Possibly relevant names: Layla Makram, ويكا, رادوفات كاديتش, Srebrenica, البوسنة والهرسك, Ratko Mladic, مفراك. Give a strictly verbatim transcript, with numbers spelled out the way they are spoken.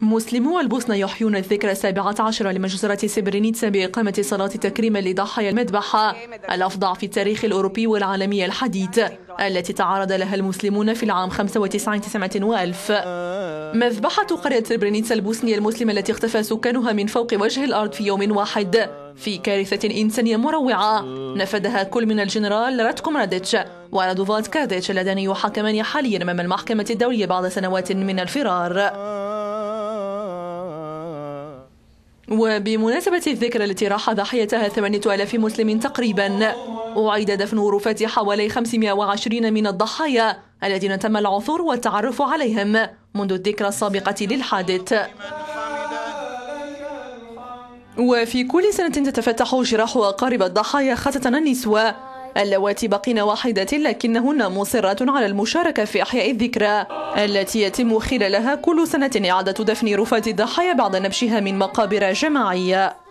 مسلمو البوسنة يحيون الذكرى السابعة عشرة لمجزرة سريبرينيتسا بإقامة صلاة تكريم لضحايا المذبحة الأفظع في التاريخ الأوروبي والعالمي الحديث التي تعرض لها المسلمون في العام خمسة وتسعين تسعمائة وألف. مذبحة قرية سريبرينيتسا البوسنية المسلمة التي اختفى سكانها من فوق وجه الأرض في يوم واحد في كارثة إنسانية مروعة نفذها كل من الجنرال راتكو ملاديتش ورادوفات كاديتش اللذان يحاكمان حاليا أمام المحكمة الدولية بعد سنوات من الفرار. وبمناسبة الذكرى التي راح ضحيتها ثمانية آلاف مسلم تقريبا، أعيد دفن وفاة حوالي خمسمائة وعشرين من الضحايا الذين تم العثور والتعرف عليهم منذ الذكرى السابقة للحادث. وفي كل سنة تتفتح جراح أقارب الضحايا خاصة النسوة اللواتي بقين واحدة لكنهن مصرات على المشاركة في إحياء الذكرى التي يتم خلالها كل سنة إعادة دفن رفاة الضحايا بعد نبشها من مقابر جماعية.